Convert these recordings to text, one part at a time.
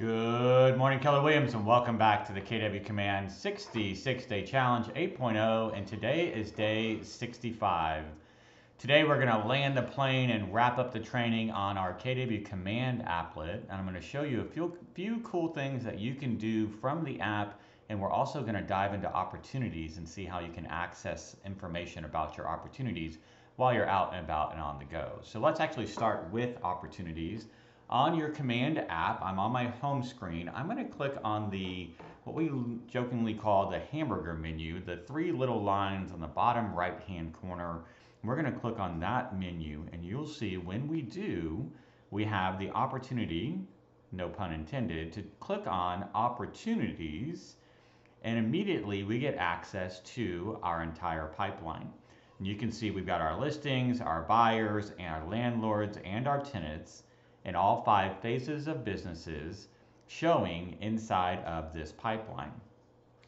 Good morning, Keller Williams, and welcome back to the KW Command 66 Day Challenge 8.0, and today is day 65. Today we're going to land the plane and wrap up the training on our KW Command applet, and I'm going to show you a few cool things that you can do from the app, and we're also going to dive into opportunities and see how you can access information about your opportunities while you're out and about and on the go. So let's actually start with opportunities. On your Command app, I'm on my home screen. I'm going to click on the, what we jokingly call the hamburger menu, the three little lines on the bottom right-hand corner. We're going to click on that menu, and you'll see when we do, we have the opportunity, no pun intended, to click on opportunities, and immediately we get access to our entire pipeline. And you can see we've got our listings, our buyers, and our landlords, and our tenants, in all 5 phases of businesses showing inside of this pipeline.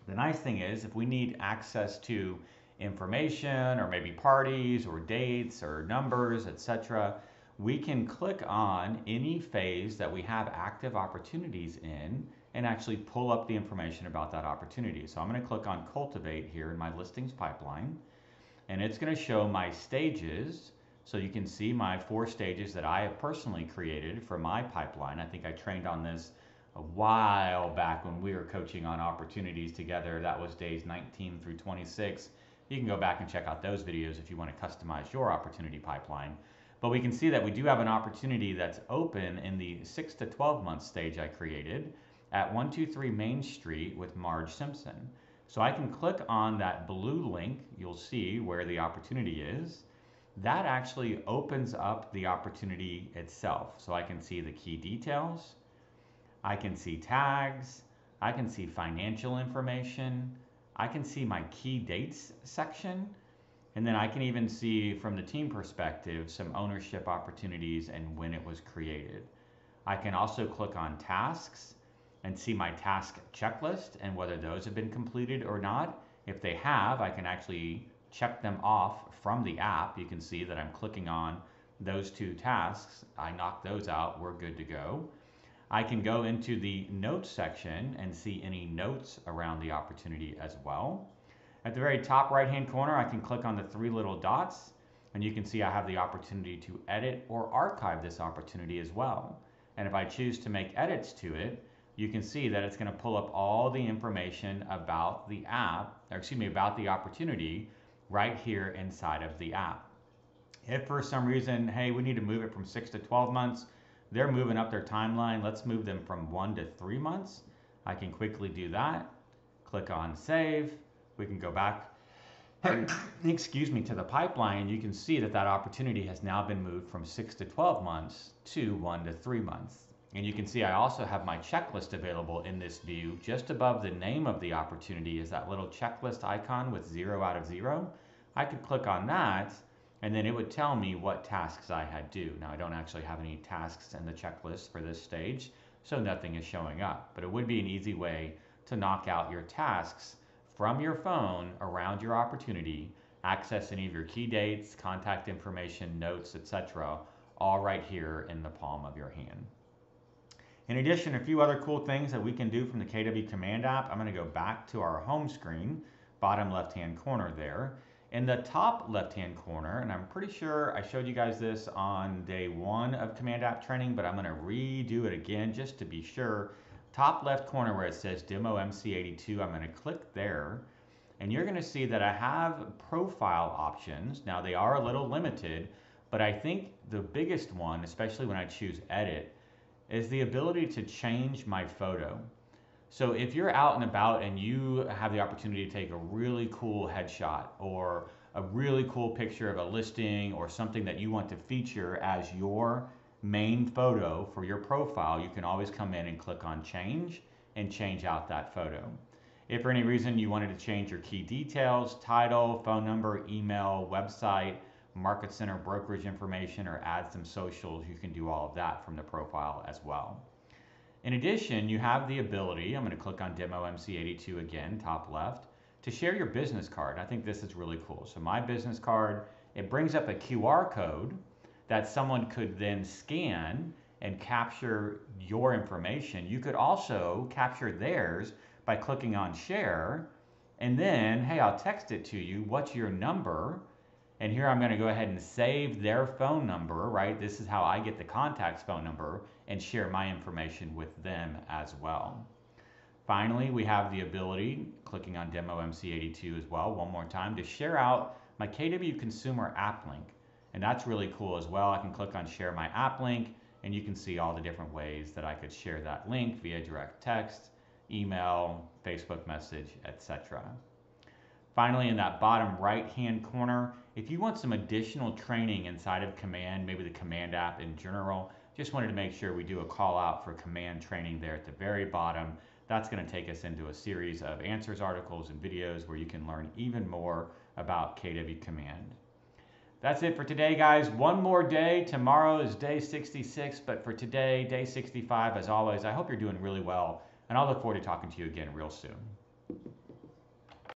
The nice thing is, if we need access to information or maybe parties or dates or numbers, etc., we can click on any phase that we have active opportunities in and actually pull up the information about that opportunity. So I'm going to click on Cultivate here in my listings pipeline, and it's going to show my stages. So you can see my 4 stages that I have personally created for my pipeline. I think I trained on this a while back when we were coaching on opportunities together. That was days 19 through 26. You can go back and check out those videos if you want to customize your opportunity pipeline. But we can see that we do have an opportunity that's open in the 6 to 12 month stage I created at 123 Main Street with Marge Simpson. So I can click on that blue link. You'll see where the opportunity is. That actually opens up the opportunity itself. So I can see the key details, I can see tags, I can see financial information, I can see my key dates section, and then I can even see from the team perspective some ownership opportunities and when it was created. I can also click on tasks and see my task checklist and whether those have been completed or not. If they have, I can actually check them off from the app. You can see that I'm clicking on those 2 tasks. I knocked those out. We're good to go. I can go into the notes section and see any notes around the opportunity as well. At the very top right-hand corner, I can click on the 3 little dots, and you can see I have the opportunity to edit or archive this opportunity as well. And if I choose to make edits to it, you can see that it's going to pull up all the information about the app, or excuse me, about the opportunity right here inside of the app. If for some reason, hey, we need to move it from 6 to 12 months, they're moving up their timeline, let's move them from 1 to 3 months. I can quickly do that. Click on Save. We can go back, excuse me, to the pipeline. You can see that that opportunity has now been moved from 6 to 12 months to 1 to 3 months. And you can see I also have my checklist available in this view. Just above the name of the opportunity is that little checklist icon with 0 out of 0. I could click on that, and then it would tell me what tasks I had due. Now, I don't actually have any tasks in the checklist for this stage, so nothing is showing up. But it would be an easy way to knock out your tasks from your phone around your opportunity, access any of your key dates, contact information, notes, etc., all right here in the palm of your hand. In addition, a few other cool things that we can do from the KW Command app. I'm going to go back to our home screen, bottom left-hand corner there. In the top left-hand corner, and I'm pretty sure I showed you guys this on day 1 of Command app training, but I'm going to redo it again just to be sure. Top left corner where it says Demo MC82, I'm going to click there, and you're going to see that I have profile options. Now, they are a little limited, but I think the biggest one, especially when I choose Edit, is the ability to change my photo. So if you're out and about and you have the opportunity to take a really cool headshot or a really cool picture of a listing or something that you want to feature as your main photo for your profile, you can always come in and click on Change and change out that photo. If for any reason you wanted to change your key details, title, phone number, email, website, market center brokerage information, or add some socials, you can do all of that from the profile as well. In addition, you have the ability, I'm going to click on Demo MC82 again, top left, to share your business card. I think this is really cool. So my business card, it brings up a QR code that someone could then scan and capture your information. You could also capture theirs by clicking on share, and then, hey, I'll text it to you. What's your number? And here I'm going to go ahead and save their phone number, right? This is how I get the contact's phone number and share my information with them as well. Finally, we have the ability, clicking on Demo MC82 as well, one more time, to share out my KW Consumer app link. And that's really cool as well. I can click on Share My App Link, and you can see all the different ways that I could share that link via direct text, email, Facebook message, etc. Finally, in that bottom right-hand corner, if you want some additional training inside of Command, maybe the Command app in general, just wanted to make sure we do a call out for Command training there at the very bottom. That's going to take us into a series of answers, articles, and videos where you can learn even more about KW Command. That's it for today, guys. One more day. Tomorrow is day 66, but for today, day 65, as always, I hope you're doing really well, and I'll look forward to talking to you again real soon.